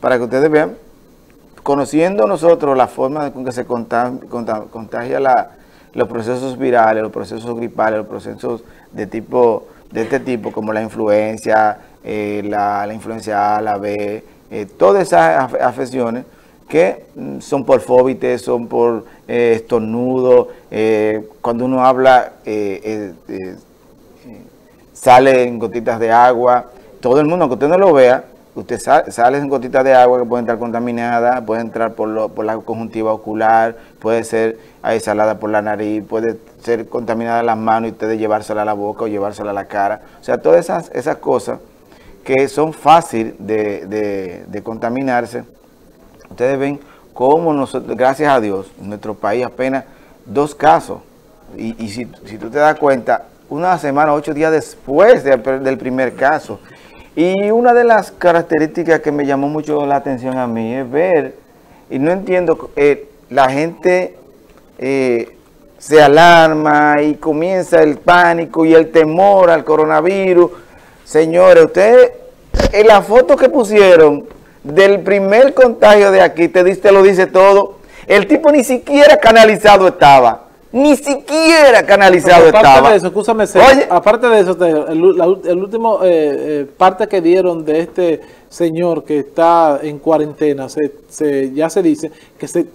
para que ustedes vean, conociendo nosotros la forma con que se contagia los procesos virales, los procesos gripales, los procesos de este tipo, como la influenza, la influenza A, la B, todas esas afecciones que son por fóbites, son por estornudo, cuando uno habla salen gotitas de agua, todo el mundo, aunque usted no lo vea, usted sale en gotitas de agua que pueden estar contaminadas, puede entrar por la conjuntiva ocular, puede ser exhalada por la nariz, puede ser contaminada las manos y ustedes llevársela a la boca o llevársela a la cara. O sea, todas esas cosas que son fáciles de contaminarse. Ustedes ven cómo nosotros, gracias a Dios, en nuestro país apenas 2 casos. Y si tú te das cuenta, una semana, 8 días después del primer caso. Y una de las características que me llamó mucho la atención a mí es ver, y no entiendo, la gente se alarma y comienza el pánico y el temor al coronavirus. Señores, ustedes, en la foto que pusieron del primer contagio de aquí, te lo dice todo, el tipo ni siquiera canalizado estaba. Ni siquiera canalizado aparte estaba. De eso, escúchame, oye, aparte de eso, el último parte que dieron de este señor que está en cuarentena, ya se dice que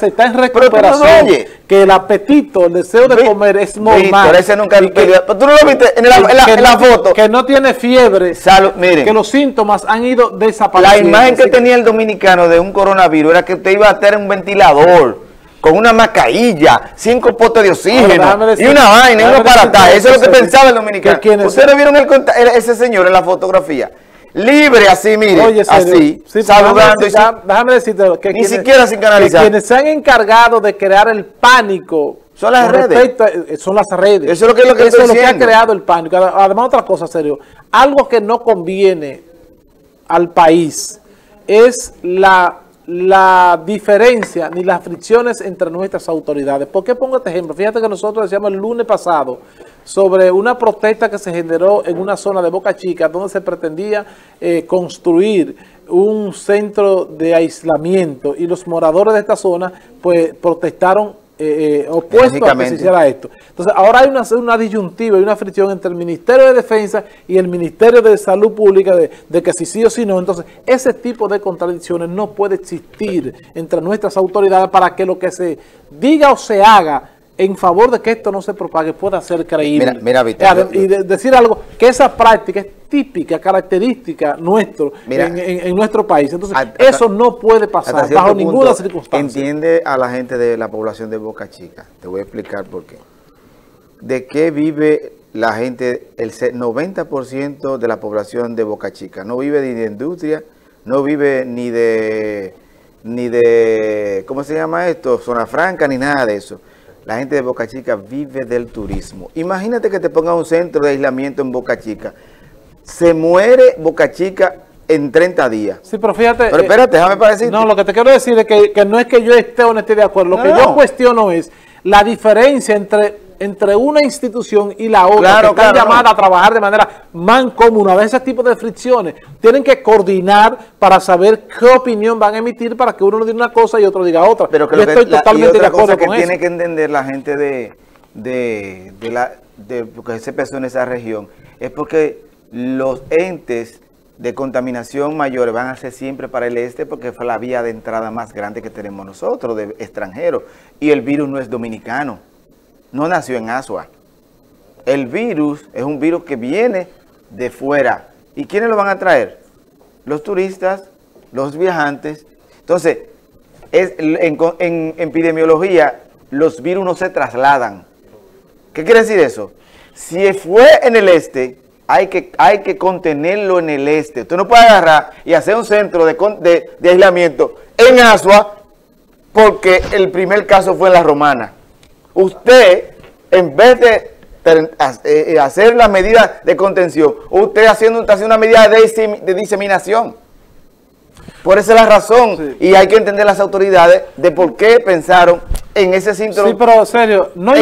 está en recuperación, pero oye, que el apetito, el deseo de comer es normal. Pero ese nunca pero tú no lo viste en la foto. Que no tiene fiebre, miren, que los síntomas han ido desapareciendo. La imagen que tenía el dominicano de un coronavirus era que te iba a estar en un ventilador, con una mascarilla, 5 potes de oxígeno, y una vaina, uno para atar. Eso es lo que pensaba el dominicano. Ustedes vieron ese señor en la fotografía, libre así, mire, oye, así, sí, saludando. Déjame decirte, que ni siquiera sin canalizar. Quienes se han encargado de crear el pánico son las redes. Son las redes. Eso es lo que, eso es lo que ha creado el pánico. Además, otra cosa, serio, algo que no conviene al país es la diferencia ni las fricciones entre nuestras autoridades. ¿Por qué pongo este ejemplo? Fíjate que nosotros decíamos el lunes pasado sobre una protesta que se generó en una zona de Boca Chica donde se pretendía construir un centro de aislamiento y los moradores de esta zona pues protestaron opuesto a que se hiciera esto. Entonces ahora hay una disyuntiva y una fricción entre el Ministerio de Defensa y el Ministerio de Salud Pública de que si sí o si no. Entonces ese tipo de contradicciones no puede existir entre nuestras autoridades para que lo que se diga o se haga en favor de que esto no se propague pueda ser creíble. Mira, Víctor, y decir algo, que esa práctica es típica, característica nuestro, mira, en nuestro país. Entonces, eso no puede pasar bajo ninguna circunstancia. Entiende a la gente de la población de Boca Chica. Te voy a explicar por qué. ¿De qué vive la gente? El 90% de la población de Boca Chica no vive ni de industria, no vive ni de ¿cómo se llama esto? Zona franca, ni nada de eso. La gente de Boca Chica vive del turismo. Imagínate que te pongan un centro de aislamiento en Boca Chica. Se muere Boca Chica en 30 días. Sí, pero fíjate... Pero espérate, déjame parecer. No, lo que te quiero decir es que no es que yo esté o no esté de acuerdo. Lo que yo cuestiono es la diferencia entre una institución y la otra, claro, que están llamadas a trabajar de manera mancomunada. Ese tipo de fricciones tienen que coordinar para saber qué opinión van a emitir para que uno no diga una cosa y otro diga otra. Pero que yo estoy totalmente de acuerdo con eso. Tiene que entender la gente de lo que se pasó en esa región es porque los entes de contaminación mayores van a ser siempre para el este porque fue la vía de entrada más grande que tenemos nosotros de extranjeros, y el virus no es dominicano. No nació en Asua. El virus es un virus que viene de fuera. ¿Y quiénes lo van a traer? Los turistas, los viajantes. Entonces, en epidemiología, los virus no se trasladan. ¿Qué quiere decir eso? Si fue en el este, hay que contenerlo en el este. Usted no puede agarrar y hacer un centro de aislamiento en Asua porque el primer caso fue en La Romana. Usted, en vez de hacer las medidas de contención, usted está haciendo una medida de diseminación. Por esa es la razón. Sí. Y hay que entender las autoridades de por qué pensaron en ese cinturón. Sí, pero serio, no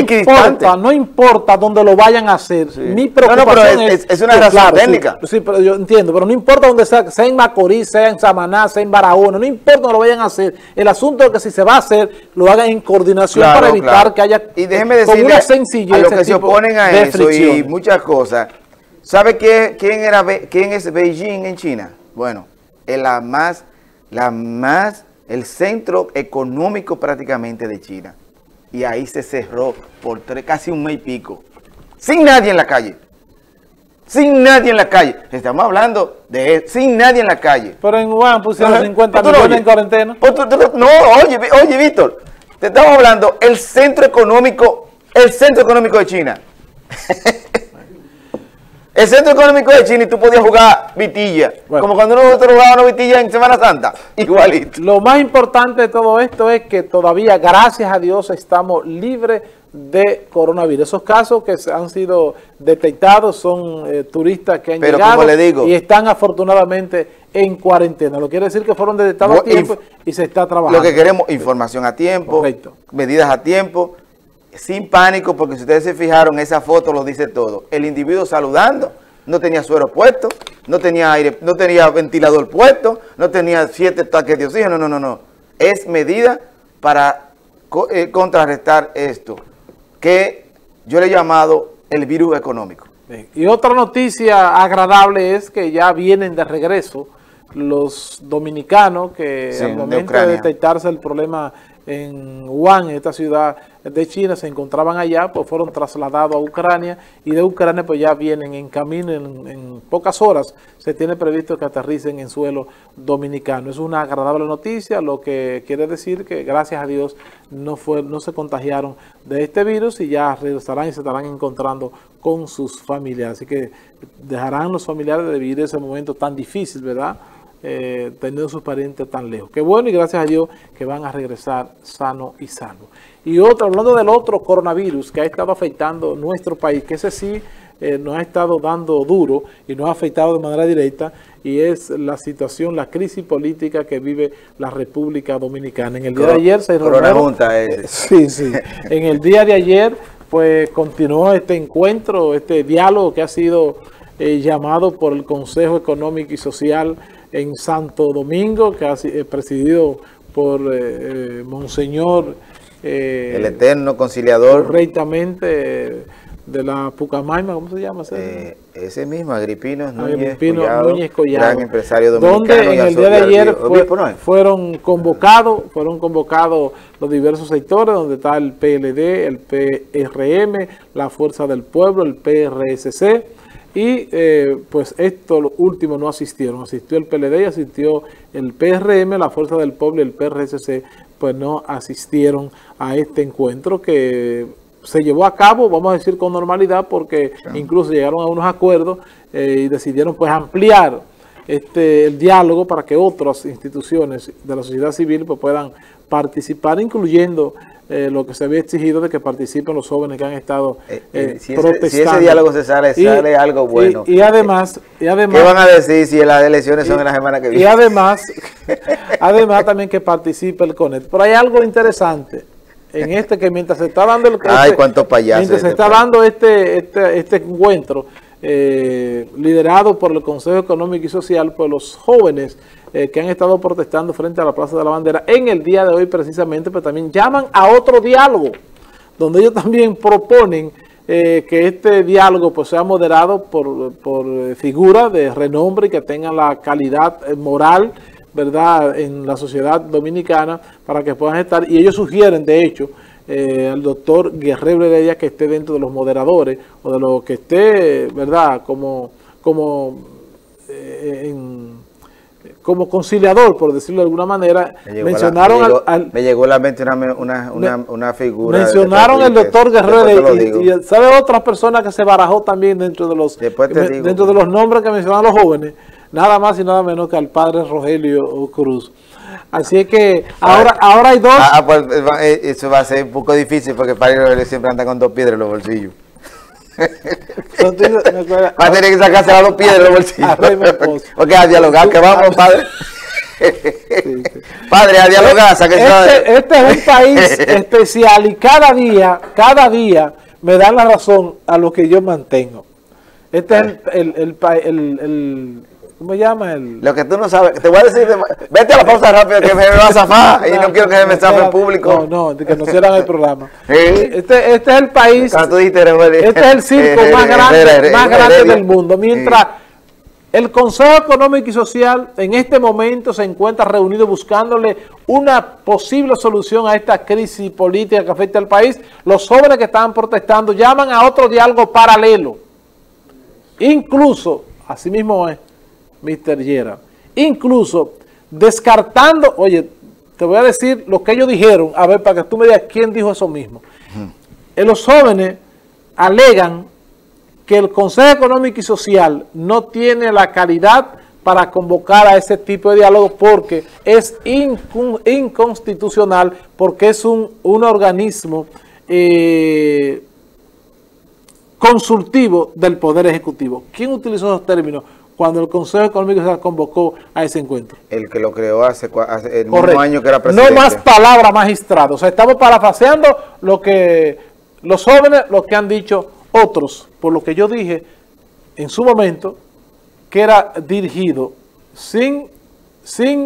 importa dónde lo vayan a hacer. Sí. Mi preocupación es una razón técnica. Sí, pero yo entiendo, pero no importa dónde sea en Macorís, sea en Samaná, sea en Barahona, no importa dónde lo vayan a hacer. El asunto es que si se va a hacer, lo hagan en coordinación para evitar que haya con una sencillez. A los que se oponen a eso y muchas cosas. ¿Sabe quién es Beijing en China? Bueno, es el centro económico prácticamente de China. Y ahí se cerró por casi un mes y pico. Sin nadie en la calle. Sin nadie en la calle. Estamos hablando de sin nadie en la calle. Pero en Wuhan pusieron 50 millones en cuarentena. Oye, Víctor. Te estamos hablando del centro económico de China. El centro económico de China y tú podías jugar vitilla. Bueno, como cuando nosotros jugábamos vitilla en Semana Santa. Igualito. Lo más importante de todo esto es que todavía, gracias a Dios, estamos libres de coronavirus. Esos casos que han sido detectados son turistas que han llegado, como le digo, y están afortunadamente en cuarentena. Lo quiere decir que fueron detectados a tiempo y se está trabajando. Lo que queremos, información a tiempo, correcto, medidas a tiempo. Sin pánico, porque si ustedes se fijaron, esa foto lo dice todo. El individuo saludando, no tenía suero puesto, no tenía aire, no tenía ventilador puesto, no tenía 7 tanques de oxígeno, no. Es medida para contrarrestar esto, que yo le he llamado el virus económico. Y otra noticia agradable es que ya vienen de regreso los dominicanos que al momento de detectarse el problema en Wuhan, esta ciudad de China, se encontraban allá, pues fueron trasladados a Ucrania y de Ucrania pues ya vienen en camino, en pocas horas se tiene previsto que aterricen en suelo dominicano. Es una agradable noticia, lo que quiere decir que gracias a Dios no se contagiaron de este virus y ya regresarán y se estarán encontrando con sus familias, así que dejarán los familiares de vivir ese momento tan difícil, ¿verdad? Teniendo sus parientes tan lejos. Qué bueno y gracias a Dios que van a regresar sano y salvo. Y otro, hablando del otro coronavirus que ha estado afectando nuestro país, que ese sí nos ha estado dando duro y nos ha afectado de manera directa, y es la situación, la crisis política que vive la República Dominicana. En el día de ayer se reunieron, en el día de ayer pues continuó este encuentro, este diálogo que ha sido llamado por el Consejo Económico y Social en Santo Domingo, que ha sido presidido por Monseñor, el eterno conciliador, correctamente, de la Pucamaima, ¿cómo se llama? Ese mismo, Agripino Núñez Collado, gran empresario dominicano, donde en el día de ayer fueron convocados los diversos sectores, donde está el PLD, el PRM, la Fuerza del Pueblo, el PRSC, y pues estos últimos no asistieron, asistió el PLD y asistió el PRM, la Fuerza del Pueblo y el PRSC pues no asistieron a este encuentro que se llevó a cabo, vamos a decir, con normalidad, porque incluso llegaron a unos acuerdos y decidieron pues ampliar el diálogo para que otras instituciones de la sociedad civil pues puedan participar, incluyendo lo que se había exigido de que participen los jóvenes que han estado protestando. Si ese diálogo se sale algo bueno. Y además, ¿qué van a decir si las elecciones son en la semana que viene? Y además, también que participe el CONET. Pero hay algo interesante en que mientras se está dando este encuentro liderado por el Consejo Económico y Social, pues los jóvenes que han estado protestando frente a la Plaza de la Bandera en el día de hoy precisamente, pues también llaman a otro diálogo, donde ellos también proponen que este diálogo pues sea moderado por figuras de renombre y que tengan la calidad moral, ¿verdad?, en la sociedad dominicana, para que puedan estar, y ellos sugieren de hecho al doctor Guerrero Heredia que esté dentro de los moderadores o de los que esté, ¿verdad?, como conciliador, por decirlo de alguna manera. Mencionaron al doctor Guerrero y sabe otras personas que se barajó también dentro de los nombres que mencionaron los jóvenes, nada más y nada menos que al padre Rogelio Cruz. Así es que ahora hay dos. Pues, eso va a ser un poco difícil porque el padre Rogelio siempre anda con 2 piedras en los bolsillos. Va a tener que sacarse las 2 piedras en los bolsillos. Porque a dialogar que vamos, padre. Sí. Padre, a dialogar. Este es un país especial y cada día me dan la razón a lo que yo mantengo. Este es el ¿cómo llama? Lo que tú no sabes. Te voy a decir, vete a la pausa rápido que me va a zafar y no quiero que me zafe en público. No, que no cierran el programa. Este es el país, este es el circo más grande del mundo. Mientras el Consejo Económico y Social en este momento se encuentra reunido buscándole una posible solución a esta crisis política que afecta al país, los jóvenes que estaban protestando llaman a otro diálogo paralelo. Incluso, así mismo es, Mr. Gerard, incluso descartando, oye, te voy a decir lo que ellos dijeron, a ver, para que tú me digas quién dijo eso mismo. Los jóvenes alegan que el Consejo Económico y Social no tiene la calidad para convocar a ese tipo de diálogo porque es inconstitucional, porque es un organismo consultivo del Poder Ejecutivo. ¿Quién utilizó esos términos cuando el Consejo Económico y Social convocó a ese encuentro? El que lo creó hace el mismo año que era presidente. No más palabra, magistrado. O sea, estamos parafaseando lo que los jóvenes, lo que han dicho otros, por lo que yo dije en su momento, que era dirigido, sin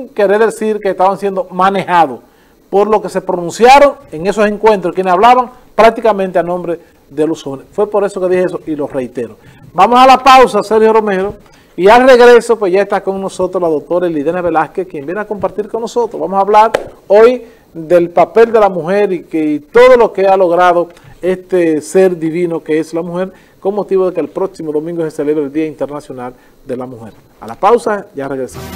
querer decir que estaban siendo manejados, por lo que se pronunciaron en esos encuentros, quienes hablaban prácticamente a nombre de los jóvenes. Fue por eso que dije eso y lo reitero. Vamos a la pausa, Sergio Romero, y al regreso pues ya está con nosotros la doctora Elidena Velázquez, quien viene a compartir con nosotros. Vamos a hablar hoy del papel de la mujer y todo lo que ha logrado este ser divino que es la mujer, con motivo de que el próximo domingo se celebra el Día Internacional de la Mujer. A la pausa, ya regresamos.